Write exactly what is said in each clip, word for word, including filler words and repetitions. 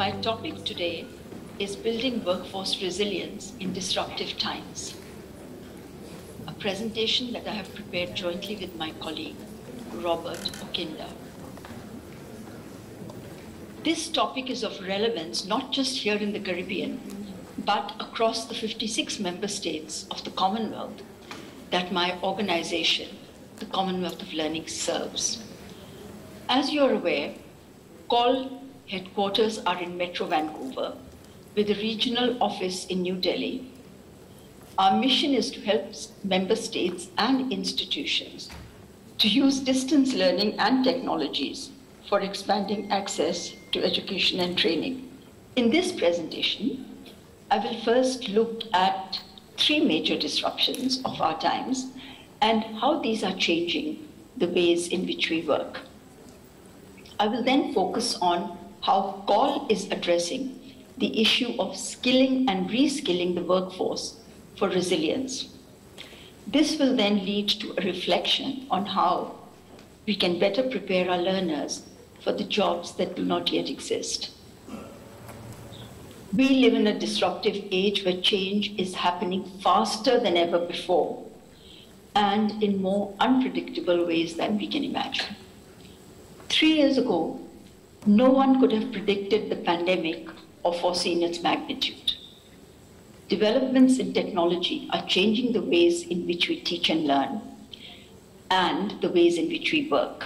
My topic today is Building Workforce Resilience in Disruptive Times, a presentation that I have prepared jointly with my colleague, Robert Okinda. This topic is of relevance not just here in the Caribbean, but across the fifty-six member states of the Commonwealth that my organization, the Commonwealth of Learning, serves. As you're aware, COL headquarters are in Metro Vancouver, with a regional office in New Delhi. Our mission is to help member states and institutions to use distance learning and technologies for expanding access to education and training. In this presentation, I will first look at three major disruptions of our times and how these are changing the ways in which we work. I will then focus on how COL is addressing the issue of skilling and reskilling the workforce for resilience. This will then lead to a reflection on how we can better prepare our learners for the jobs that do not yet exist. We live in a disruptive age where change is happening faster than ever before and in more unpredictable ways than we can imagine. Three years ago, no one could have predicted the pandemic or foreseen its magnitude. Developments in technology are changing the ways in which we teach and learn and the ways in which we work.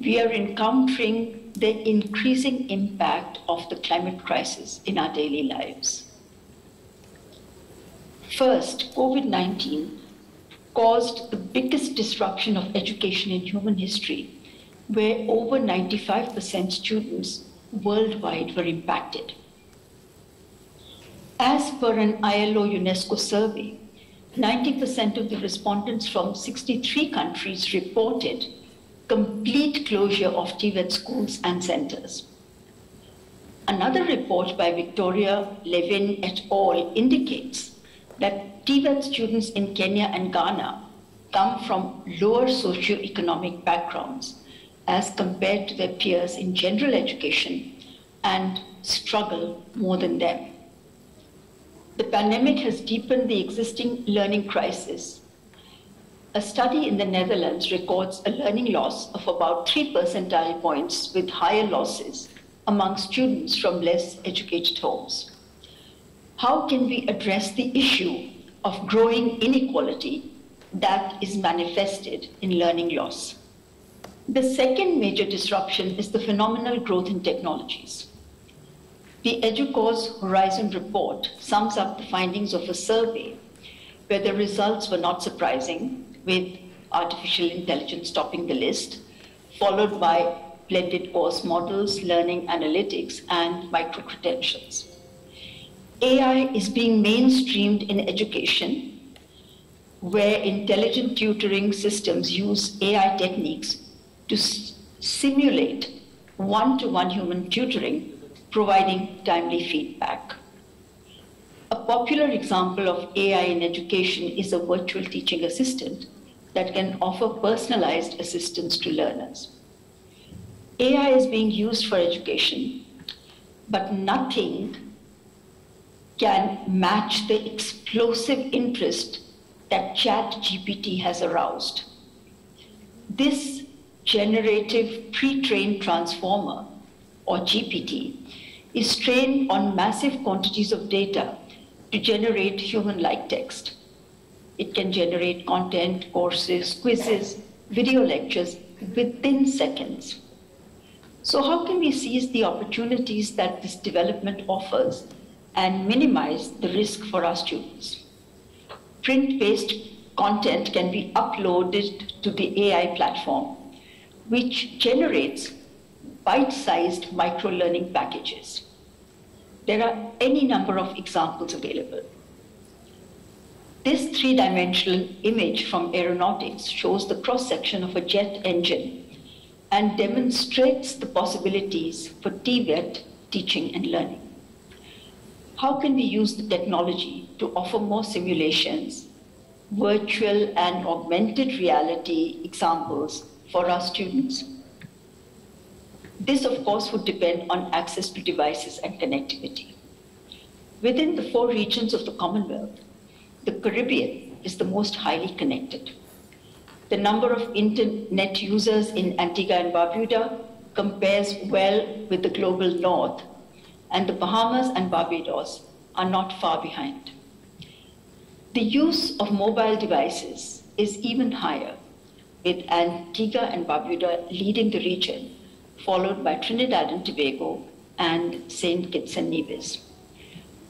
We are encountering the increasing impact of the climate crisis in our daily lives. First, COVID nineteen caused the biggest disruption of education in human history, where over ninety-five percent students worldwide were impacted. As per an I L O UNESCO survey, ninety percent of the respondents from sixty-three countries reported complete closure of T VET schools and centers. Another report by Victoria Levin et al. Indicates that T VET students in Kenya and Ghana come from lower socioeconomic backgrounds as compared to their peers in general education and struggle more than them. The pandemic has deepened the existing learning crisis. A study in the Netherlands records a learning loss of about three percentile points with higher losses among students from less educated homes. How can we address the issue of growing inequality that is manifested in learning loss? The second major disruption is the phenomenal growth in technologies. The Educause Horizon report sums up the findings of a survey where the results were not surprising, with artificial intelligence topping the list, followed by blended course models, learning analytics, and micro-credentials. A I is being mainstreamed in education, where intelligent tutoring systems use A I techniques to simulate one-to-one human tutoring, providing timely feedback. A popular example of A I in education is a virtual teaching assistant that can offer personalized assistance to learners. A I is being used for education, but nothing can match the explosive interest that ChatGPT has aroused. This generative pre-trained transformer, or G P T, is trained on massive quantities of data to generate human-like text. It can generate content, courses, quizzes, video lectures within seconds. So how can we seize the opportunities that this development offers and minimize the risk for our students? Print-based content can be uploaded to the A I platform, which generates bite-sized micro-learning packages. There are any number of examples available. This three-dimensional image from Aeronautics shows the cross-section of a jet engine and demonstrates the possibilities for T VET teaching and learning. How can we use the technology to offer more simulations, virtual and augmented reality examples for our students? This, of course, would depend on access to devices and connectivity. Within the four regions of the Commonwealth, the Caribbean is the most highly connected. The number of internet users in Antigua and Barbuda compares well with the global north, and the Bahamas and Barbados are not far behind. The use of mobile devices is even higher, with Antigua and Barbuda leading the region, followed by Trinidad and Tobago and Saint Kitts and Nevis.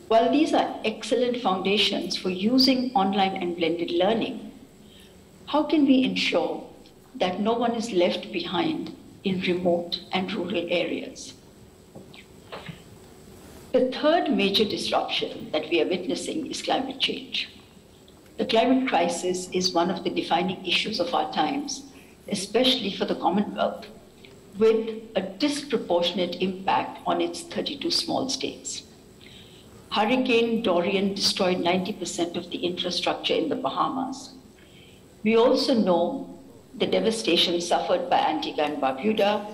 While these are excellent foundations for using online and blended learning, how can we ensure that no one is left behind in remote and rural areas? The third major disruption that we are witnessing is climate change. The climate crisis is one of the defining issues of our times, especially for the Commonwealth, with a disproportionate impact on its thirty-two small states. Hurricane Dorian destroyed ninety percent of the infrastructure in the Bahamas. We also know the devastation suffered by Antigua and Barbuda,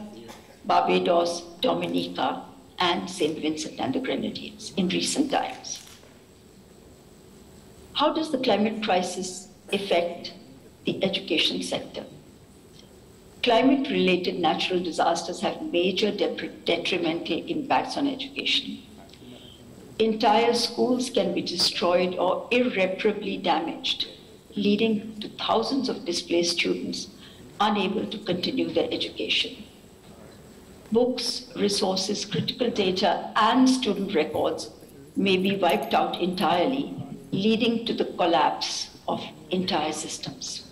Barbados, Dominica, and Saint Vincent and the Grenadines in recent times. How does the climate crisis affect the education sector? Climate-related natural disasters have major detrimental impacts on education. Entire schools can be destroyed or irreparably damaged, leading to thousands of displaced students unable to continue their education. Books, resources, critical data, and student records may be wiped out entirely, leading to the collapse of entire systems.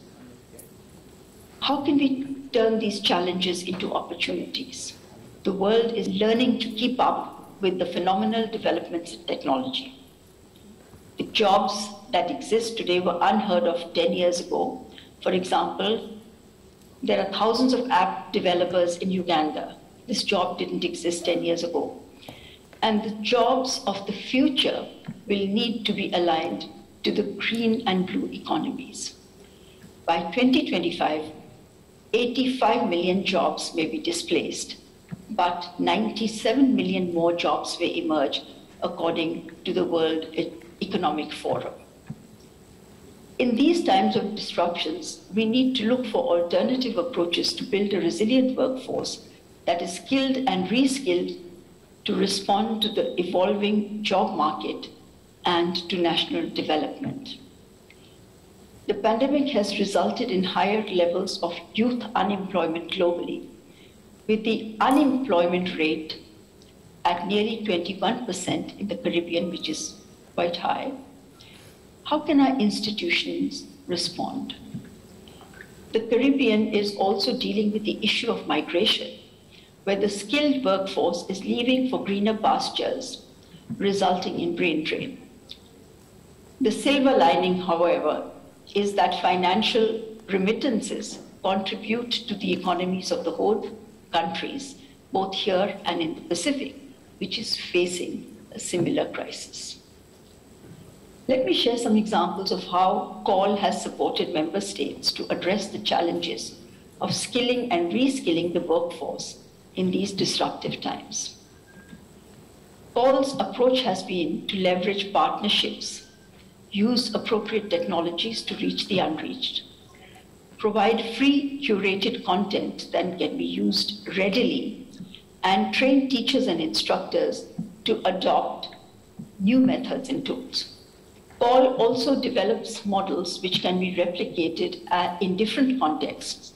How can we turn these challenges into opportunities? The world is learning to keep up with the phenomenal developments in technology. The jobs that exist today were unheard of ten years ago. For example, there are thousands of app developers in Uganda. This job didn't exist ten years ago. And the jobs of the future will need to be aligned to the green and blue economies. By twenty twenty-five, eighty-five million jobs may be displaced, but ninety-seven million more jobs will emerge, according to the World Economic Forum. In these times of disruptions, we need to look for alternative approaches to build a resilient workforce that is skilled and reskilled to respond to the evolving job market and to national development. The pandemic has resulted in higher levels of youth unemployment globally, with the unemployment rate at nearly twenty-one percent in the Caribbean, which is quite high. How can our institutions respond? The Caribbean is also dealing with the issue of migration, where the skilled workforce is leaving for greener pastures, resulting in brain drain. The silver lining, however, is that financial remittances contribute to the economies of the whole countries, both here and in the Pacific, which is facing a similar crisis. Let me share some examples of how CALL has supported member states to address the challenges of skilling and reskilling the workforce in these disruptive times. CALL's approach has been to leverage partnerships, use appropriate technologies to reach the unreached, provide free curated content that can be used readily, and train teachers and instructors to adopt new methods and tools. CALL also develops models which can be replicated in different contexts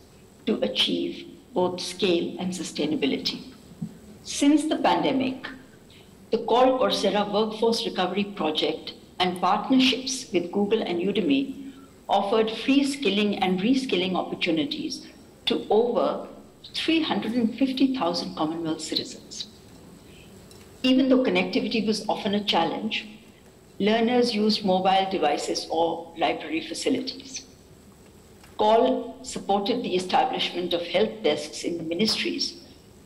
to achieve both scale and sustainability. Since the pandemic, the CALL Coursera Workforce Recovery Project and partnerships with Google and Udemy offered free skilling and reskilling opportunities to over three hundred fifty thousand Commonwealth citizens. Even though connectivity was often a challenge, learners used mobile devices or library facilities. CALL supported the establishment of help desks in the ministries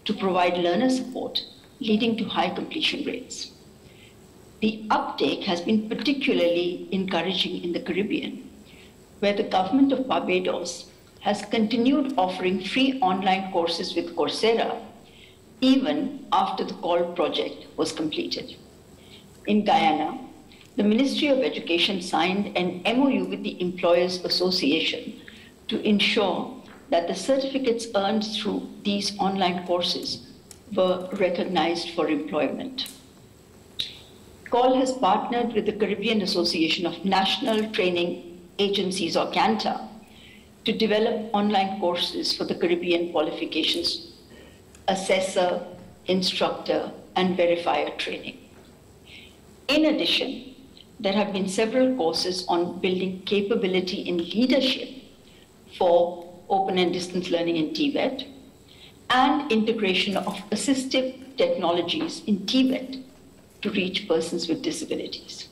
to provide learner support, leading to high completion rates. The uptake has been particularly encouraging in the Caribbean, where the government of Barbados has continued offering free online courses with Coursera even after the call project was completed. In Guyana, the Ministry of Education signed an M O U with the Employers Association to ensure that the certificates earned through these online courses were recognized for employment. CALL has partnered with the Caribbean Association of National Training Agencies, or CANTA, to develop online courses for the Caribbean qualifications, assessor, instructor, and verifier training. In addition, there have been several courses on building capability in leadership for open and distance learning in Tibet, and integration of assistive technologies in Tibet to reach persons with disabilities.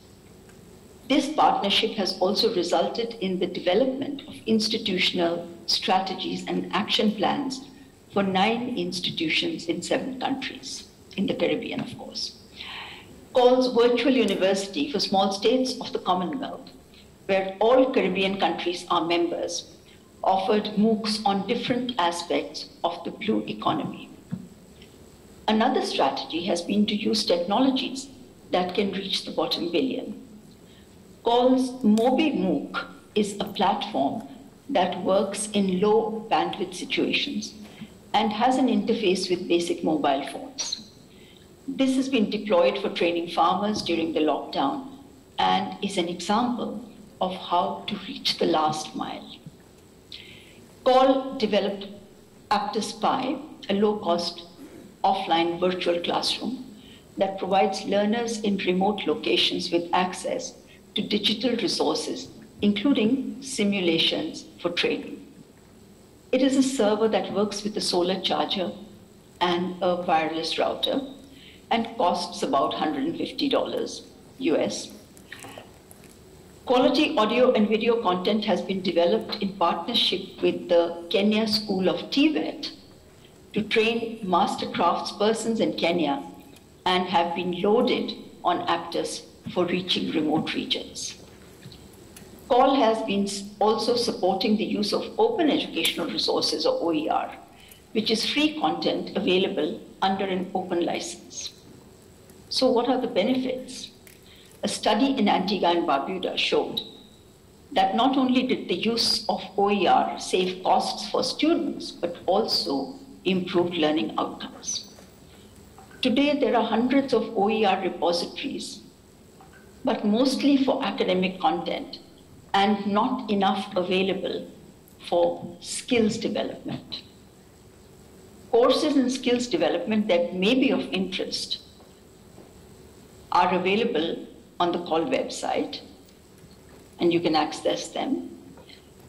This partnership has also resulted in the development of institutional strategies and action plans for nine institutions in seven countries, in the Caribbean, of course. CALL's Virtual University for Small States of the Commonwealth, where all Caribbean countries are members, offered MOOCs on different aspects of the blue economy. Another strategy has been to use technologies that can reach the bottom billion. CALL's Mobi MOOC is a platform that works in low bandwidth situations and has an interface with basic mobile phones. This has been deployed for training farmers during the lockdown and is an example of how to reach the last mile. CALL developed AptaSpy, a low-cost offline virtual classroom that provides learners in remote locations with access to digital resources, including simulations for training. It is a server that works with a solar charger and a wireless router and costs about one hundred fifty dollars U S. Quality audio and video content has been developed in partnership with the Kenya School of Tibet to train master craftspersons in Kenya and have been loaded on Aptus for reaching remote regions. CALL has been also supporting the use of Open Educational Resources, or O E R, which is free content available under an open license. So what are the benefits? A study in Antigua and Barbuda showed that not only did the use of O E R save costs for students, but also improved learning outcomes. Today, there are hundreds of O E R repositories, but mostly for academic content and not enough available for skills development. Courses and skills development that may be of interest are available on the CALL website, and you can access them.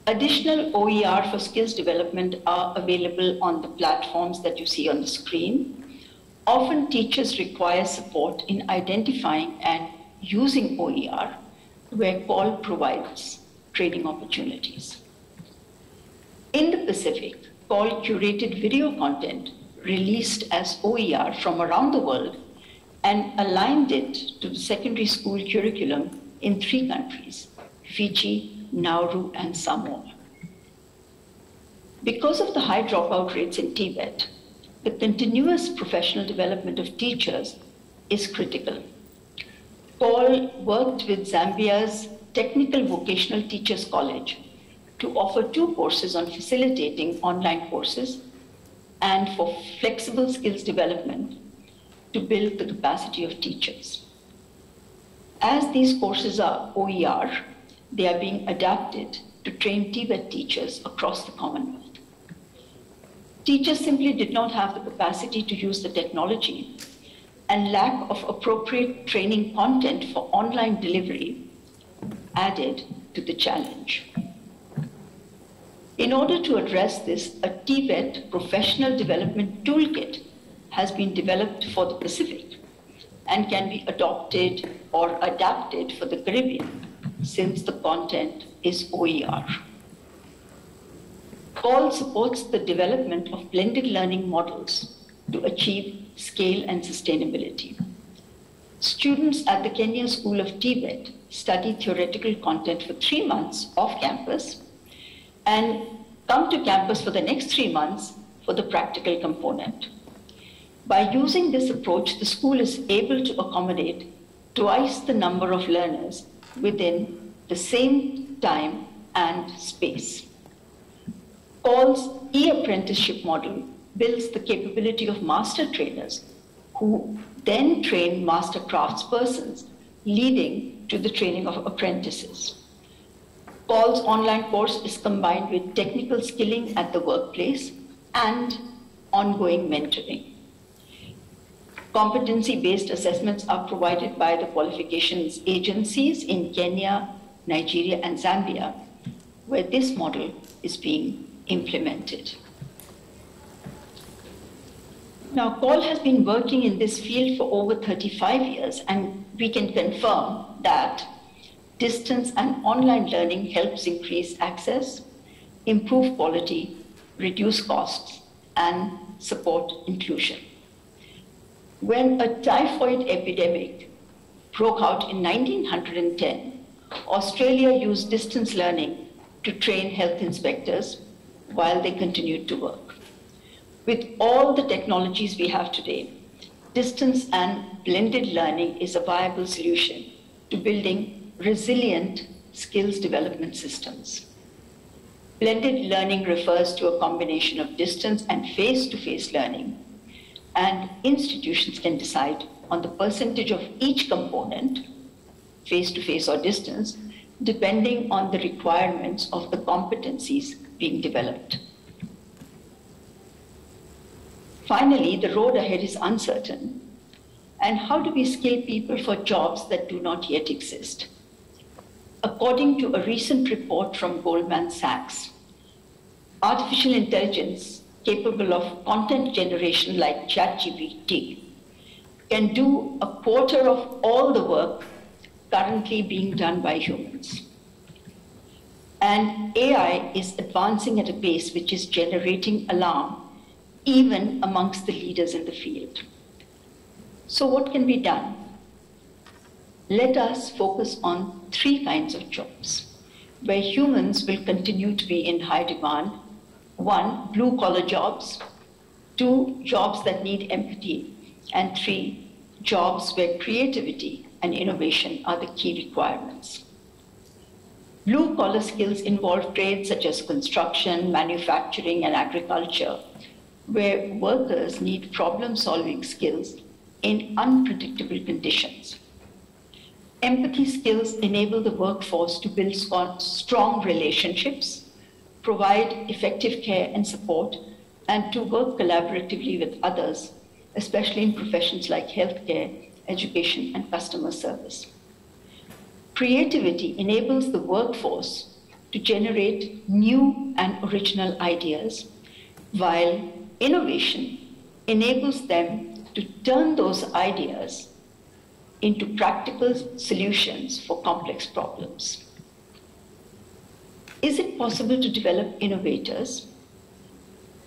Additional O E R for skills development are available on the platforms that you see on the screen. Often teachers require support in identifying and using O E R, where CALL provides training opportunities. In the Pacific, CALL curated video content released as O E R from around the world and aligned it to the secondary school curriculum in three countries, Fiji, Nauru, and Samoa. Because of the high dropout rates in Tibet, the continuous professional development of teachers is critical. CALL worked with Zambia's Technical Vocational Teachers College to offer two courses on facilitating online courses and for flexible skills development to build the capacity of teachers. As these courses are O E R, they are being adapted to train Tibet teachers across the Commonwealth. Teachers simply did not have the capacity to use the technology, and lack of appropriate training content for online delivery added to the challenge. In order to address this, a Tibet professional development toolkit has been developed for the Pacific and can be adopted or adapted for the Caribbean, since the content is O E R. CALL supports the development of blended learning models to achieve scale and sustainability. Students at the Kenya School of Tibet study theoretical content for three months off campus and come to campus for the next three months for the practical component. By using this approach, the school is able to accommodate twice the number of learners within the same time and space. Paul's e-apprenticeship model builds the capability of master trainers who then train master craftspersons, leading to the training of apprentices. Paul's online course is combined with technical skilling at the workplace and ongoing mentoring. Competency-based assessments are provided by the qualifications agencies in Kenya, Nigeria, and Zambia, where this model is being implemented. Now, Paul has been working in this field for over thirty-five years, and we can confirm that distance and online learning helps increase access, improve quality, reduce costs, and support inclusion. When a typhoid epidemic broke out in nineteen ten, Australia used distance learning to train health inspectors while they continued to work. With all the technologies we have today, distance and blended learning is a viable solution to building resilient skills development systems. Blended learning refers to a combination of distance and face-to-face learning, and institutions can decide on the percentage of each component, face-to-face or distance, depending on the requirements of the competencies being developed. Finally, the road ahead is uncertain. And how do we skill people for jobs that do not yet exist? According to a recent report from Goldman Sachs, artificial intelligence capable of content generation like ChatGPT can do a quarter of all the work currently being done by humans. And A I is advancing at a pace which is generating alarm even amongst the leaders in the field. So what can be done? Let us focus on three kinds of jobs where humans will continue to be in high demand. One, blue-collar jobs. Two, jobs that need empathy. And three, jobs where creativity and innovation are the key requirements. Blue-collar skills involve trades such as construction, manufacturing, and agriculture, where workers need problem-solving skills in unpredictable conditions. Empathy skills enable the workforce to build strong relationships, provide effective care and support, and to work collaboratively with others, especially in professions like healthcare, education, and customer service. Creativity enables the workforce to generate new and original ideas, while innovation enables them to turn those ideas into practical solutions for complex problems. Is it possible to develop innovators?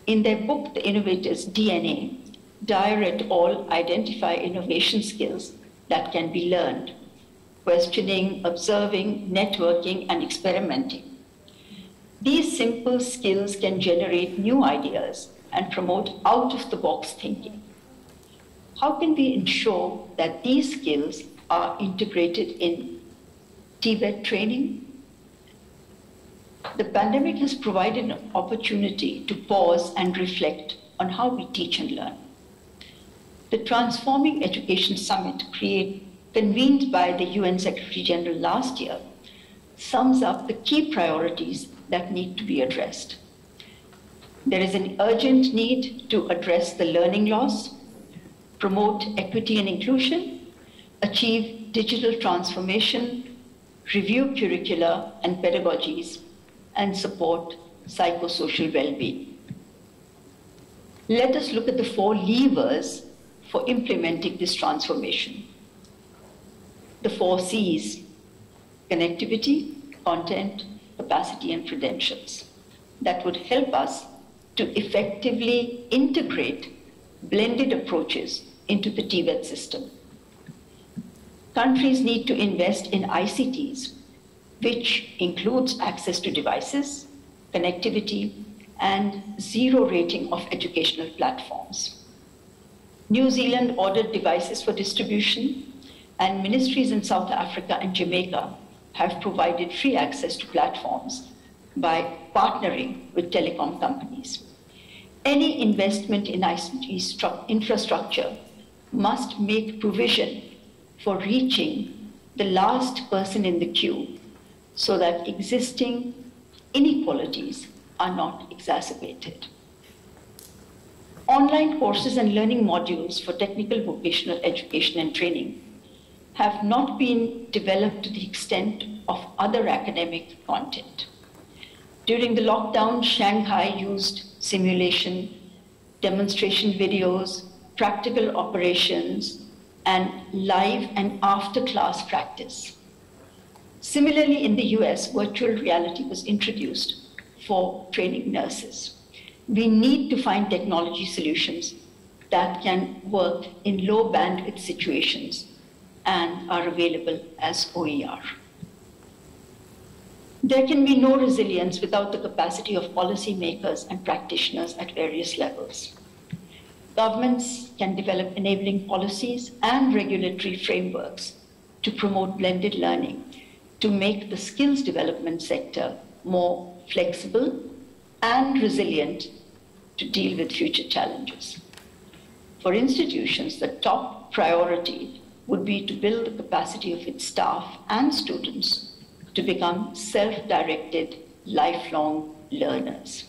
In their book, The Innovator's D N A, Dyer et al. Identify innovation skills that can be learned: questioning, observing, networking, and experimenting. These simple skills can generate new ideas and promote out-of-the-box thinking. How can we ensure that these skills are integrated in T VET training? The pandemic has provided an opportunity to pause and reflect on how we teach and learn. The Transforming Education Summit, create, convened by the U N Secretary General last year, sums up the key priorities that need to be addressed. There is an urgent need to address the learning loss, promote equity and inclusion, achieve digital transformation, review curricula and pedagogies, and support psychosocial well-being. Let us look at the four levers for implementing this transformation. The four C's: connectivity, content, capacity, and credentials, that would help us to effectively integrate blended approaches into the T VET system. Countries need to invest in I C Ts, which includes access to devices, connectivity, and zero rating of educational platforms. New Zealand ordered devices for distribution, and ministries in South Africa and Jamaica have provided free access to platforms by partnering with telecom companies. Any investment in I C T infrastructure must make provision for reaching the last person in the queue so that existing inequalities are not exacerbated. Online courses and learning modules for technical vocational education and training have not been developed to the extent of other academic content. During the lockdown, Shanghai used simulation, demonstration videos, practical operations, and live and after-class practice. Similarly, in the U S, virtual reality was introduced for training nurses. We need to find technology solutions that can work in low bandwidth situations and are available as O E R. There can be no resilience without the capacity of policymakers and practitioners at various levels. Governments can develop enabling policies and regulatory frameworks to promote blended learning, to make the skills development sector more flexible and resilient to deal with future challenges. For institutions, the top priority would be to build the capacity of its staff and students to become self-directed, lifelong learners.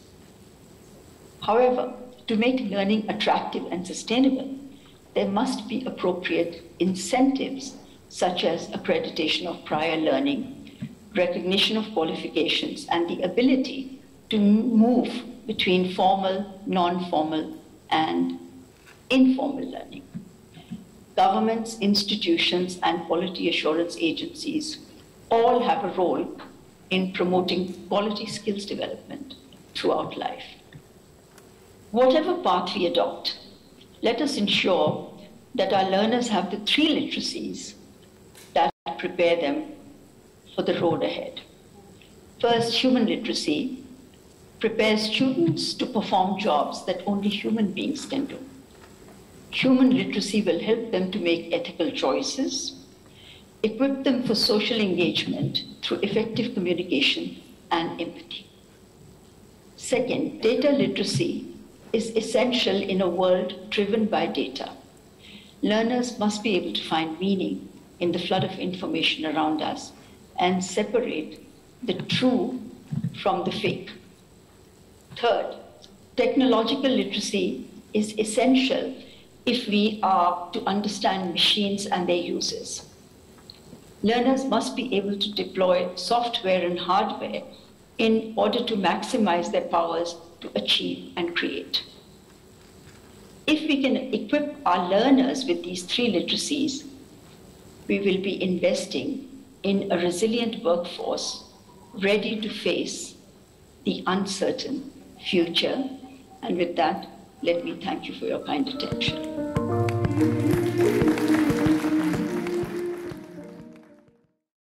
However, to make learning attractive and sustainable, there must be appropriate incentives such as accreditation of prior learning, recognition of qualifications, and the ability to move between formal, non-formal, and informal learning. Governments, institutions, and quality assurance agencies all have a role in promoting quality skills development throughout life. Whatever path we adopt, let us ensure that our learners have the three literacies that prepare them for the road ahead. First, human literacy prepares students to perform jobs that only human beings can do. Human literacy will help them to make ethical choices, equip them for social engagement through effective communication and empathy. Second, data literacy is essential in a world driven by data. Learners must be able to find meaning in the flood of information around us and separate the true from the fake. Third, technological literacy is essential if we are to understand machines and their uses. Learners must be able to deploy software and hardware in order to maximize their powers to achieve and create. If we can equip our learners with these three literacies, we will be investing in a resilient workforce ready to face the uncertain future. And with that, let me thank you for your kind attention.